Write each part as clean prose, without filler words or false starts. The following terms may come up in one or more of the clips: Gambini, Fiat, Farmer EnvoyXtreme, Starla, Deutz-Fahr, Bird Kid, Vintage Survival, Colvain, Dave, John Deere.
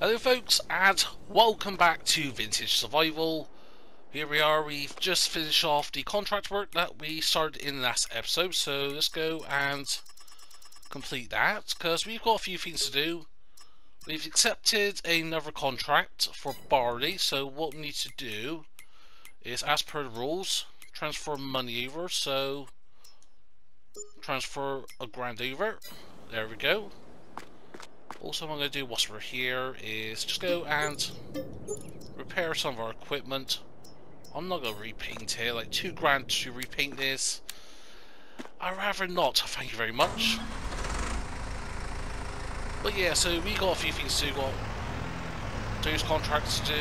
Hello folks, and welcome back to Vintage Survival. Here we are, we've just finished off the contract work that we started in the last episode, so let's go and complete that, because we've got a few things to do. We've accepted another contract for barley, so what we need to do is, as per the rules, transfer money over, so transfer £1,000 over, there we go. Also, what I'm going to do whilst we're here is just go and repair some of our equipment. I'm not going to repaint here, like £2,000 to repaint this. I'd rather not, thank you very much. But yeah, so we got a few things to do, got those contracts to do.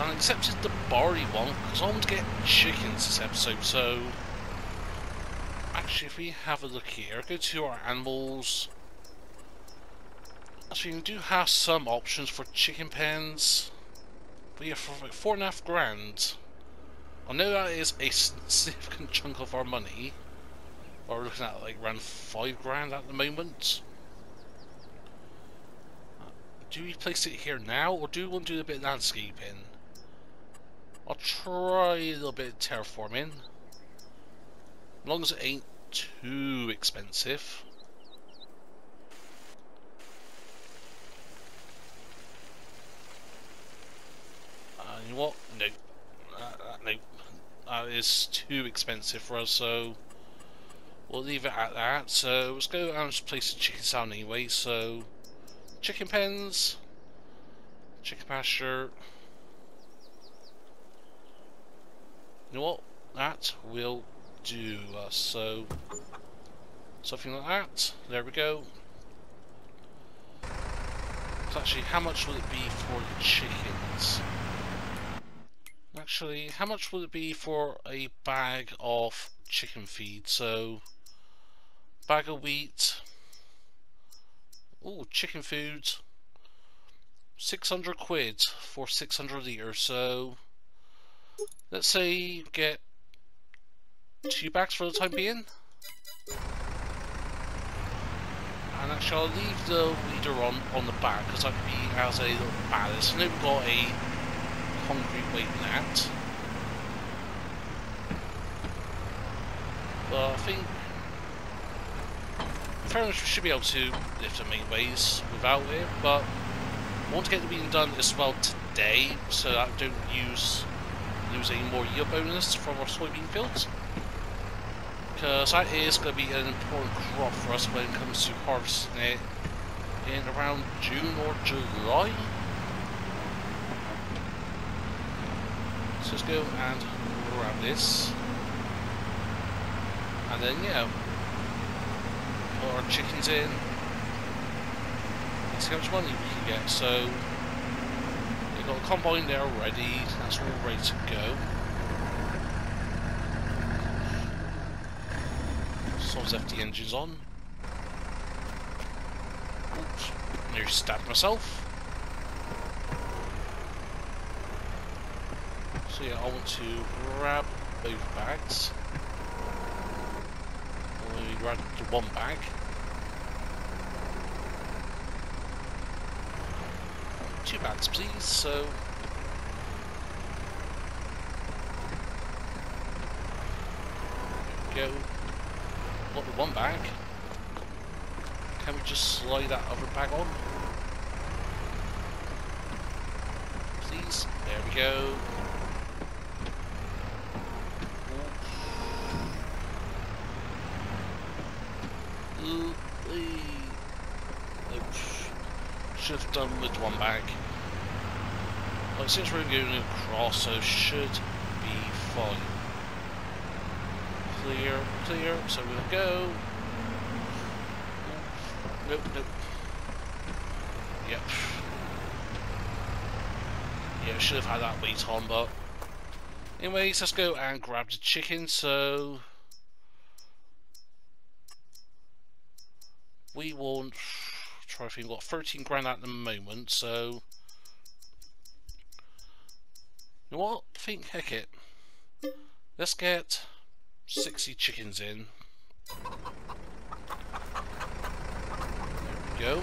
And I accepted the barley one because I want to get chickens this episode, so. Actually, if we have a look here, go to our animals. So you do have some options for chicken pens, but yeah, for like £4,500. I know that is a significant chunk of our money, but we're looking at like around £5,000 at the moment. Do we place it here now, or do we want to do a bit of landscaping? I'll try a little bit of terraforming, as long as it ain't too expensive. You know what? No. No. That is too expensive for us, so we'll leave it at that. So let's go and just place the chicken sound anyway. So, chicken pens, chicken pasture. You know what? That will do us. So, something like that. There we go. So, actually, how much will it be for the chickens? Actually, how much would it be for a bag of chicken feed? So, bag of wheat. Oh, chicken food. £600 for 600 litres. So, let's say you get 2 bags for the time being. And actually, I'll leave the leader on the back because that could be as a little ballast. And then we've got a concrete weight in that. But I think fairness we should be able to lift them anyways without it, but I want to get the weeding done as well today so that I don't lose any more yield bonus from our soybean fields. Because that is going to be an important crop for us when it comes to harvesting it in around June or July. So let's go and grab this, and then yeah, put our chickens in, let's see how much money we can get. So we've got a combine there already, that's all ready to go. Someone's left the engines on. Oops, nearly stabbed myself. So yeah, I want to grab both bags. Only grab the one bag. Two bags please, so there we go. Got the one bag. Can we just slide that other bag on? Please, there we go. Should have done with one bag. Like, since we're going across, so should be fine. Clear, clear, so we'll go. Nope, nope. Yep. Yeah, should have had that weight on, but. Anyways, let's go and grab the chicken, so. We want, try to think, we've got £13,000 at the moment, so you know what? I think heck it. Let's get 60 chickens in. There we go.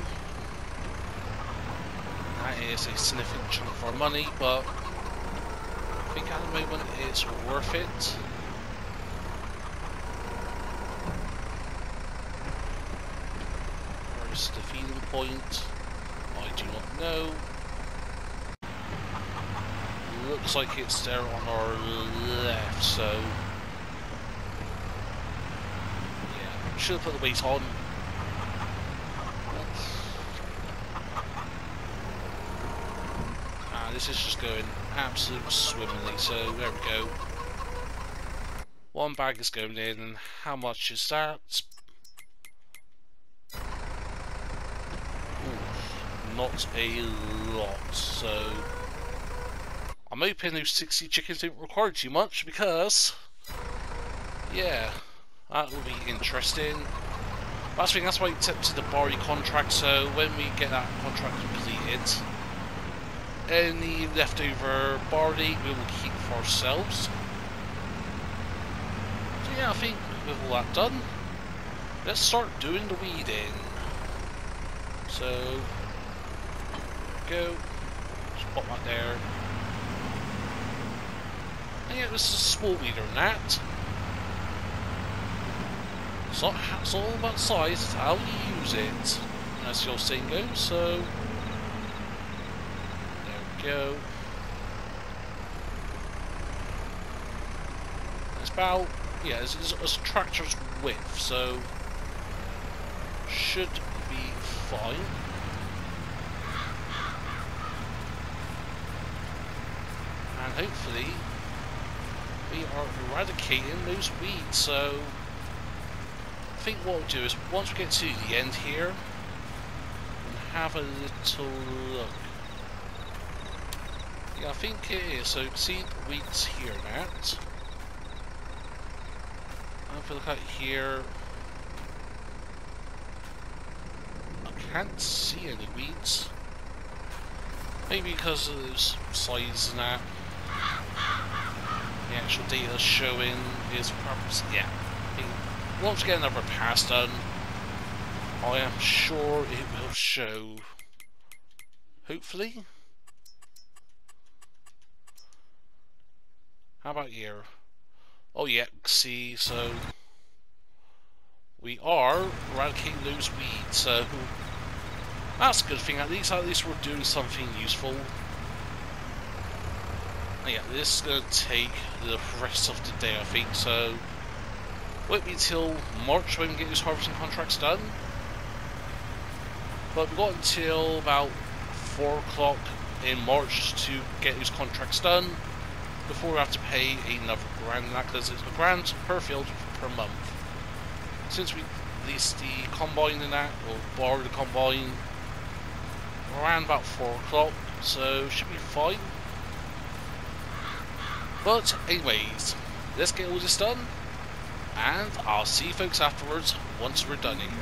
is a significant chunk of our money, but I think at the moment it's worth it. Where's the feeding point? I do not know. Looks like it's there on our left, so yeah, should have put the weight on. This is just going absolutely swimmingly, so there we go. One bag is going in. How much is that? Ooh, not a lot, so I'm hoping those 60 chickens don't require too much, because yeah, that will be interesting. Last thing, that's why it's up to the Bari contract, so when we get that contract completed, any leftover barley we will keep for ourselves. So yeah, I think with all that done, let's start doing the weeding. So go, just pop that there. And yeah, this is a small weeder and that. It's all about size, it's how you use it. And that's the old saying goes, so go. It's about, yeah, it's a tractor's width, so should be fine. And hopefully we are eradicating those weeds, so I think what we'll do is once we get to the end here and have a little look. Yeah, I think it is, so see the weeds here now. And if we look out here, I can't see any weeds. Maybe because of those size and that. The actual data showing is perhaps, yeah. Once we get another pass done, I am sure it will show. Hopefully. How about here? Oh yeah, see, so we are eradicating those weeds, so that's a good thing, at least we're doing something useful. And yeah, this is going to take the rest of the day, I think, so wait until March when we get these harvesting contracts done. But we've got until about 4 o'clock in March to get these contracts done before we have to pay another grand, because it's £1,000 per field per month. Since we leased the combine in that, or borrowed the combine, around about 4 o'clock, so should be fine. But anyways, let's get all this done, and I'll see you folks afterwards once we're done in here.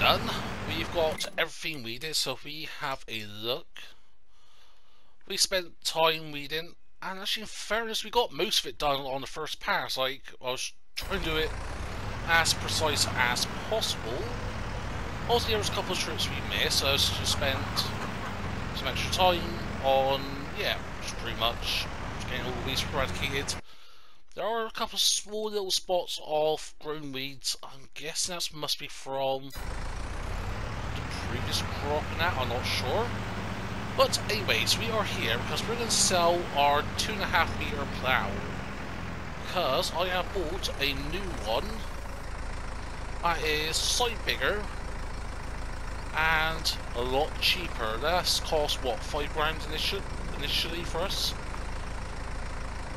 Done. We've got everything we did, so if we have a look, we spent time weeding, and actually in fairness we got most of it done on the first pass. Like, I was trying to do it as precise as possible. Also, there was a couple of trips we missed, so I just spent some extra time on, yeah, just pretty much getting all the weeds eradicated. There are a couple of small little spots of grown weeds. I'm guessing that must be from the previous crop and that, I'm not sure. But anyways, we are here because we're going to sell our 2.5 meter plough. Because I have bought a new one that is slightly bigger and a lot cheaper. That's cost what, 5 grand initially for us.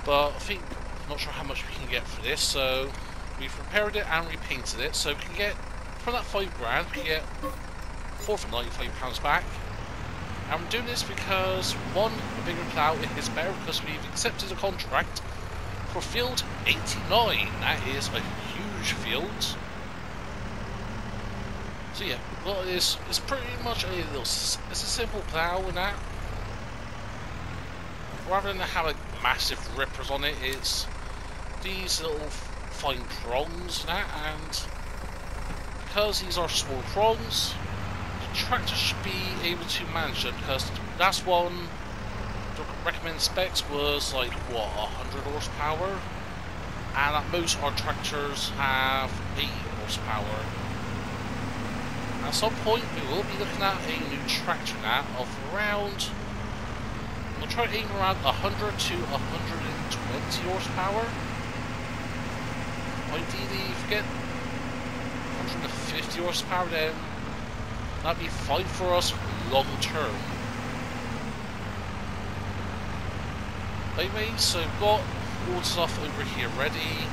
But I think, I'm not sure how much we can get for this, so we've repaired it and repainted it, so we can get, from that 5 grand, we can get 4 for £95 back. And we're doing this because, one, the bigger plough is better because we've accepted a contract for field 89. That is a huge field. So yeah, well, it's pretty much a little, it's a simple plough and that. Rather than have like massive rippers on it, it's these little fine prongs and that. And because these are small prongs, tractor should be able to manage them, because that's one the recommended specs was like what, 100 horsepower, and at most our tractors have 80 horsepower. At some point we will be looking at a new tractor now of around, we'll try to aim around 100 to 120 horsepower. Ideally if you get 150 horsepower, then that'd be fine for us long term. Anyway, so we've got all stuff over here ready.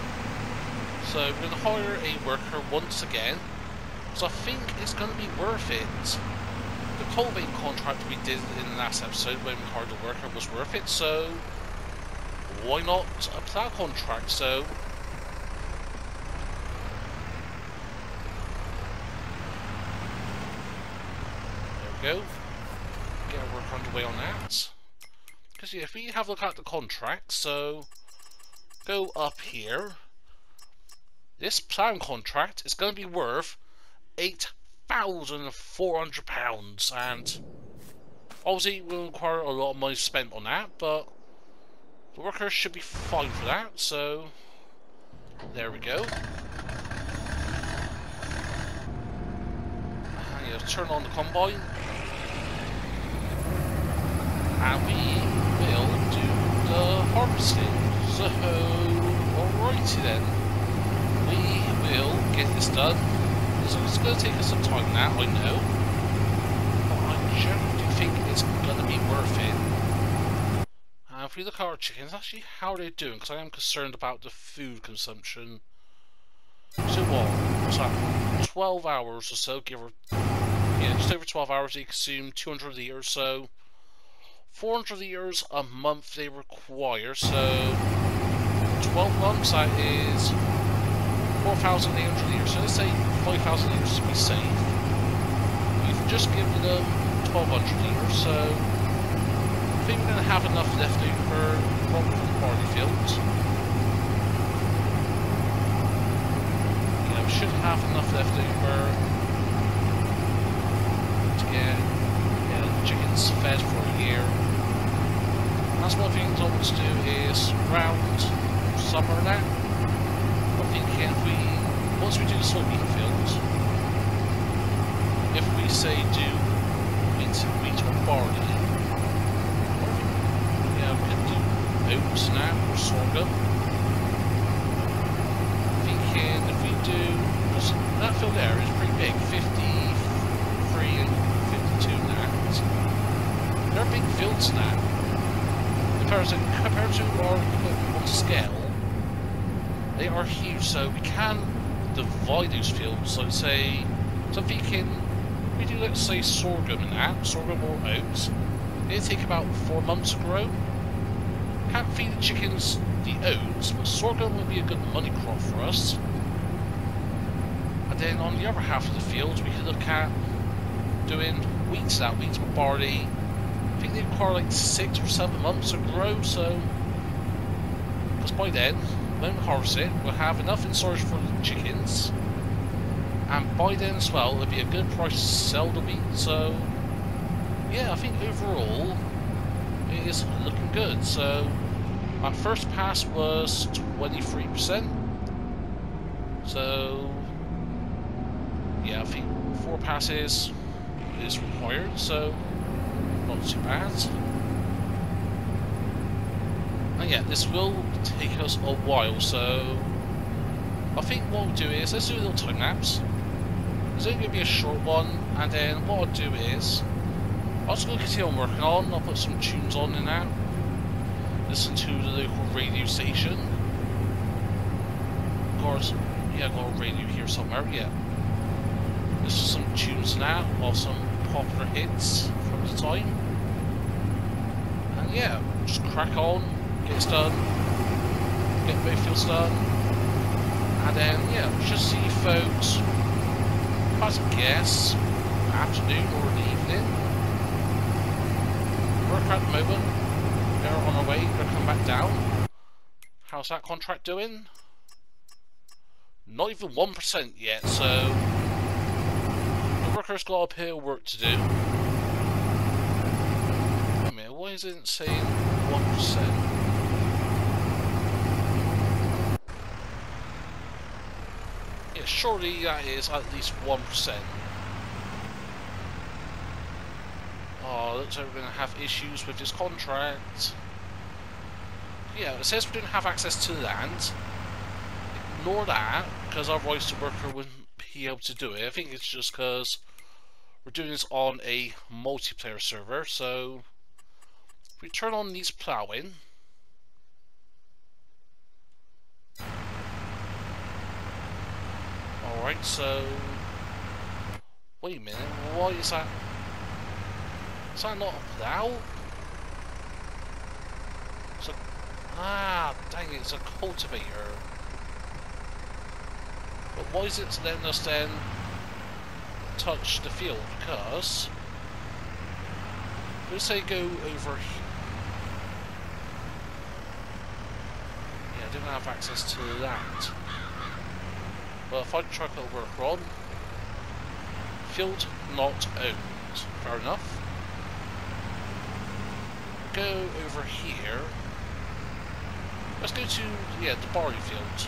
So we're going to hire a worker once again, so I think it's going to be worth it. The Colvain contract we did in the last episode when we hired a worker was worth it, so why not a plough contract? So go. Get our work underway on that. Because yeah, if we have a look at the contract, so go up here. This ploughing contract is going to be worth £8,400, and obviously we'll require a lot of money spent on that, but the workers should be fine for that. So there we go. And yeah, turn on the combine. And we will do the harvesting. So, alrighty then. We will get this done. So it's going to take us some time now, I know. But I generally think it's going to be worth it. And if we look at our chickens, actually, how are they doing? Because I am concerned about the food consumption. So what? What's that? 12 hours or so, give or... yeah, just over 12 hours, they consume 200 litres, so... 400 litres a month they require, so 12 months, that is 4,800 litres, so let's say 5,000 litres to be safe. We've just given them 1,200 litres, so I think we're going to have enough left over from the barley fields. Yeah, we should have enough left over to get the chickens fed for a year. That's one thing I want to do is round summer now. I'm thinking if we, once we do the soybean fields, if we say do wheat or barley, yeah, we can do oats now or sorghum. I'm thinking if we do, that field there is pretty big, 53 and 52 now. They're big fields now. Compared to our equipment on scale, they are huge, so we can divide those fields. So say, so if we can, we do let's say sorghum and that, sorghum or oats, they take about 4 months to grow. Can't feed the chickens the oats, but sorghum will be a good money crop for us. And then on the other half of the field, we can look at doing wheat, barley. I think they probably like 6 or 7 months to grow, so because by then, when we harvest it, we'll have enough in storage for the chickens, and by then as well, it'll be a good price to sell the wheat. So yeah, I think overall it is looking good. So my first pass was 23%, so yeah, I think 4 passes is required, so not too bad. And yeah, this will take us a while, so I think what we'll do is, let's do a little time lapse. It's only going to be a short one, and then what I'll do is, I'll just go continue on working on, I'll put some tunes on in that, listen to the local radio station. Of course, yeah, I've got a radio here somewhere, yeah. This is some tunes now, or some popular hits from the time. And yeah, just crack on, get it done, get both fields done, and then yeah, just see folks, as a guess, afternoon or an evening. We're at the moment, they're on our way, they're coming back down. How's that contract doing? Not even 1% yet, so workers got uphill work to do. Wait a minute, why is it saying 1%? Yeah, surely that is at least 1%. Oh, looks like we're going to have issues with this contract. Yeah, it says we don't have access to land. Ignore that, because otherwise the worker wouldn't be able to do it. I think it's just because we're doing this on a multiplayer server, so if we turn on these ploughing, alright, so wait a minute, why is that? Is that not a plough? It's a, ah, dang it, it's a cultivator. But why is it letting us then touch the field? Because let's say go over here. Yeah, I didn't have access to that. Well, if I try to put a worker on, field not owned. Fair enough. Go over here. Let's go to, yeah, the barley field.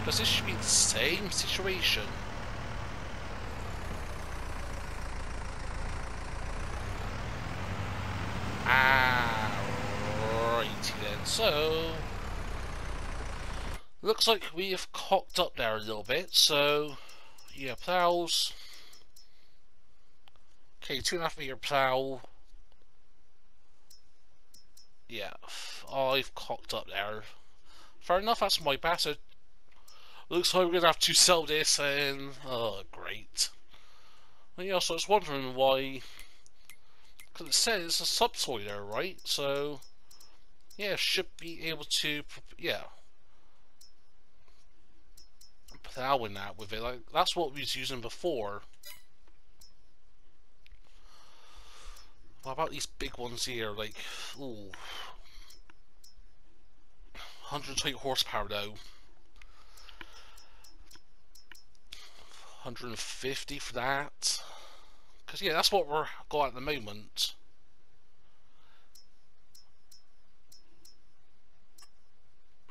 Because this should be the same situation. Ah, righty then. So, looks like we have cocked up there a little bit. So, yeah, plows. Okay, 2.5 meter plow. Yeah, I've cocked up there. Fair enough, that's my bastard. Looks like we're going to have to sell this, and oh, great. Well, yeah, so I was wondering why, because it says it's a subsoil there, right? So, yeah, should be able to, yeah, plowing that with it. Like, that's what we was using before. What about these big ones here? Like, ooh, 120 horsepower though. 150 for that, because yeah, that's what we're got at the moment.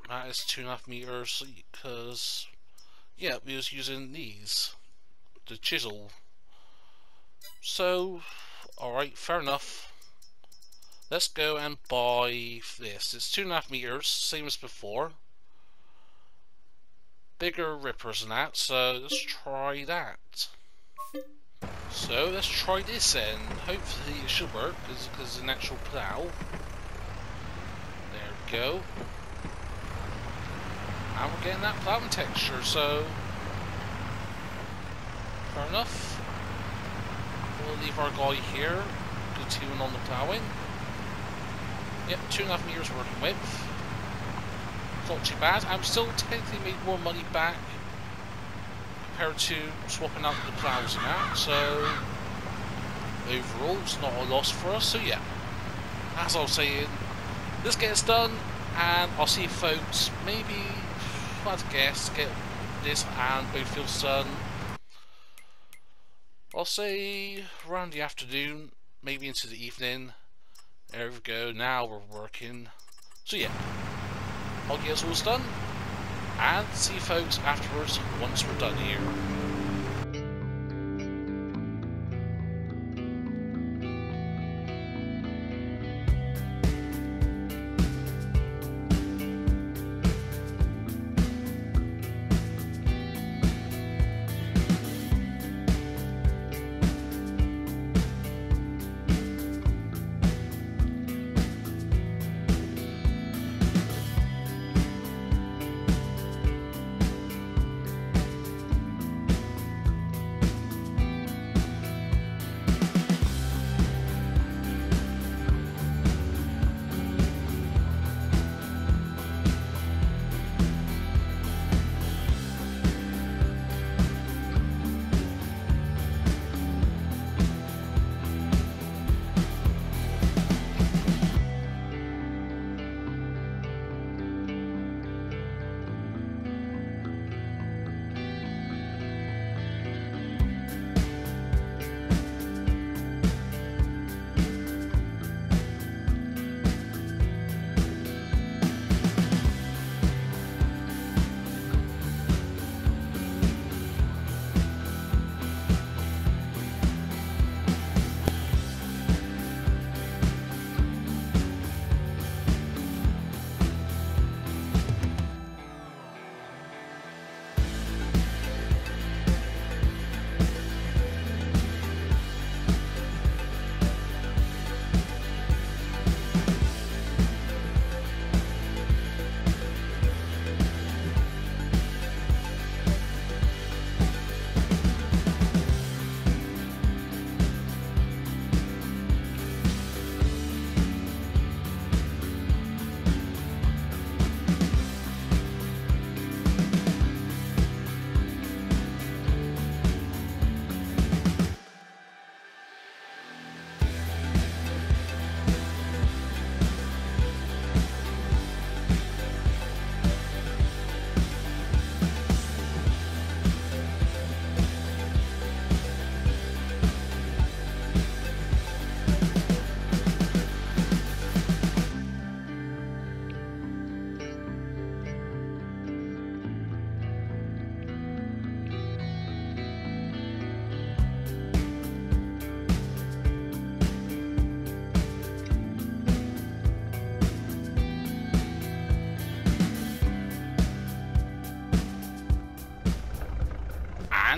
That is 2.5 meters, because yeah, we was using these, the chisel. So, alright, fair enough. Let's go and buy this. It's 2.5 meters, same as before. Bigger rippers than that, so let's try that. So let's try this then. Hopefully it should work because it's an actual plough. There we go. And we're getting that ploughing texture, so fair enough. We'll leave our guy here, continuing on the ploughing. Yep, 2.5 meters working width. Not too bad. I'm still technically made more money back compared to swapping out the plows and that, so overall it's not a loss for us, so yeah. as I was saying, this gets done, and I'll see folks, maybe, I'd guess, get this and both fields done. I'll say around the afternoon, maybe into the evening. There we go, now we're working. So yeah, I'll get us all done, and see folks afterwards once we're done here.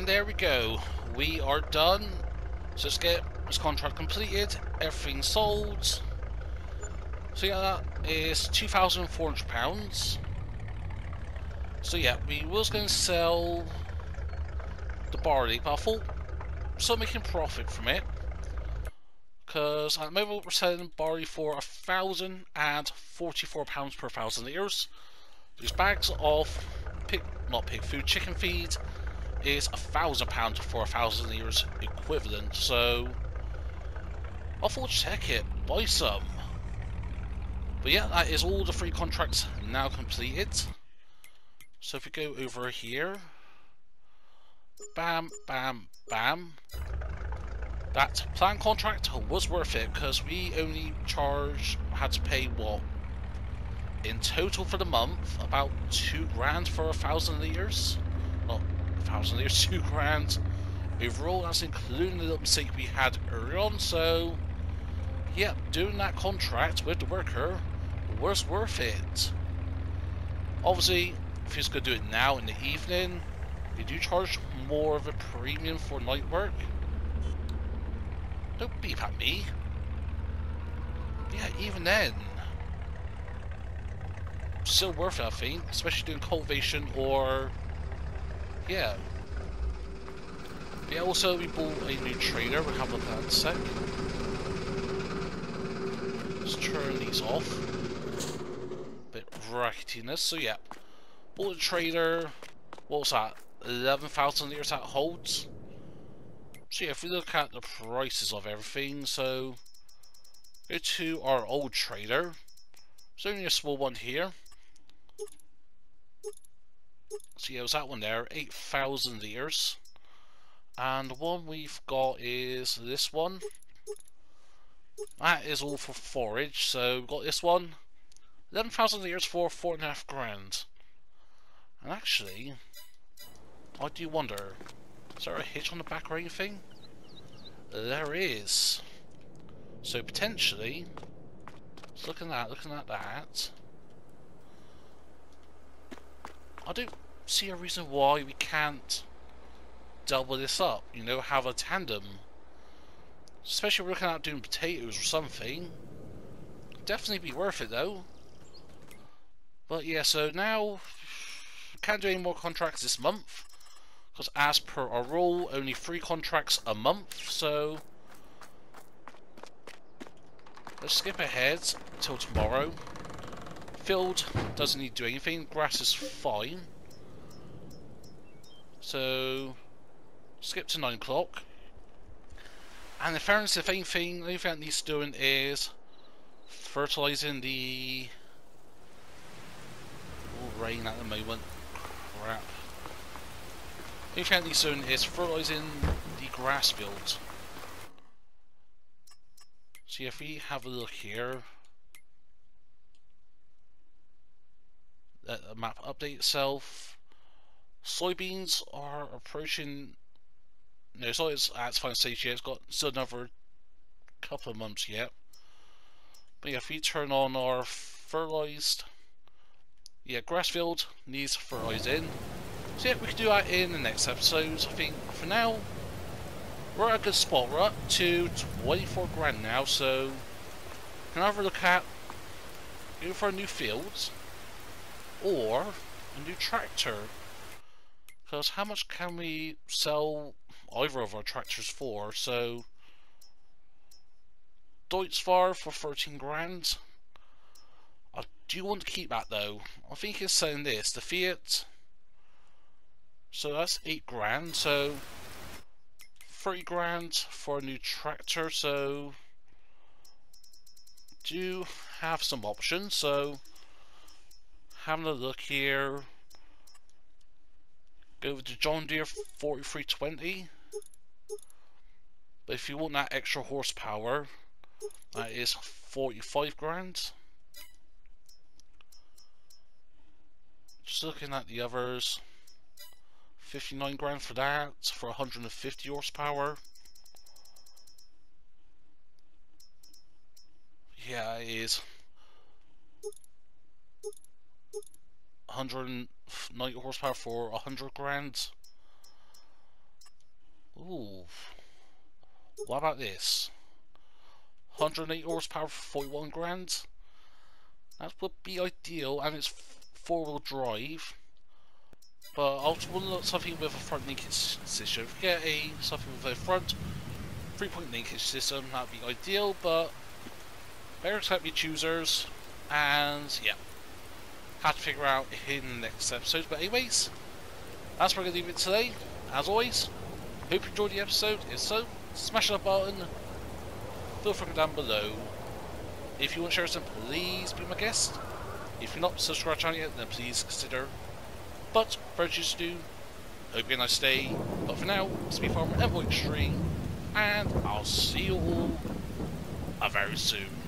There we go, we are done. So let's get this contract completed, everything sold. So yeah, that is £2,400. So yeah, we was going to sell the barley, but I thought still making profit from it, because at the moment we're selling barley for £1,044 per 1,000 litres. These bags of chicken feed is £1,000 for 1,000 litres equivalent, so I thought check it, buy some. But yeah, that is all the three contracts now completed. So if we go over here, bam, bam, bam. That plan contract was worth it, because we only had to pay what? In total for the month, about £2,000 for 1,000 litres. 1,000 litres, £2,000 overall. That's including the little mistake we had earlier on. So yeah, doing that contract with the worker was worth it. Obviously, if you're just going to do it now in the evening, they do charge more of a premium for night work. Don't beep at me. Yeah, even then, still worth it, I think, especially doing cultivation or. Yeah. Yeah, also we bought a new trailer, we'll have a look at that in a sec. Let's turn these off. Bit racketiness, so yeah. Bought a trailer, what was that? 11,000 litres that holds. So yeah, if we look at the prices of everything, so Go to our old trailer. There's only a small one here. So yeah, it was that one there, 8,000 liters. And the one we've got is this one. That is all for forage, so we've got this one. 11,000 liters for 4.5 grand. And actually, I do wonder, is there a hitch on the back or anything? There is. So potentially, just looking at that. I don't see a reason why we can't double this up, you know, have a tandem. Especially if we're looking at doing potatoes or something. Definitely be worth it though. But yeah, so now we can't do any more contracts this month, because as per our rule, only 3 contracts a month, so let's skip ahead till tomorrow. Field doesn't need to do anything, grass is fine. So skip to 9 o'clock. And in fairness, if anything, the only thing that needs doing is fertilizing the rain at the moment. Crap. The only thing that needs doing is fertilizing the grass field. So if we have a look here at the map update itself, soybeans are approaching. No, so it's at its final stage yet. It's got still another couple of months yet. But yeah, if we turn on our fertilized, yeah, grass field needs fertilized in. So yeah, we can do that in the next episode. So I think for now, we're at a good spot. We're up to 24 grand now, so can either look at go for a new field or a new tractor. Because how much can we sell either of our tractors for? So Deutz-Fahr for 13 grand. I do want to keep that though. I think it's saying this, the Fiat. So that's 8 grand, so 30 grand for a new tractor, so do have some options. So having a look here, go over to John Deere 4320. But if you want that extra horsepower, that is 45 grand. Just looking at the others, 59 grand for that, for 150 horsepower. Yeah, it is 190 horsepower for 100 grand. Ooh, what about this? 108 horsepower for 41 grand. That would be ideal, and it's 4-wheel drive. But I also want something with a front linkage system. If we get something with a front 3-point linkage system, that'd be ideal. But better accept your choosers, and yeah, had to figure out in the next episode. But anyways, that's where we're going to leave it today. As always, hope you enjoyed the episode. If so, smash that button, feel free to down below. If you want to share something, please be my guest. If you're not subscribed to the channel yet, then please consider. But for you to do, hope you have a nice day. But for now, it's me, Farmer EnvoyXtreme, and I'll see you all very soon.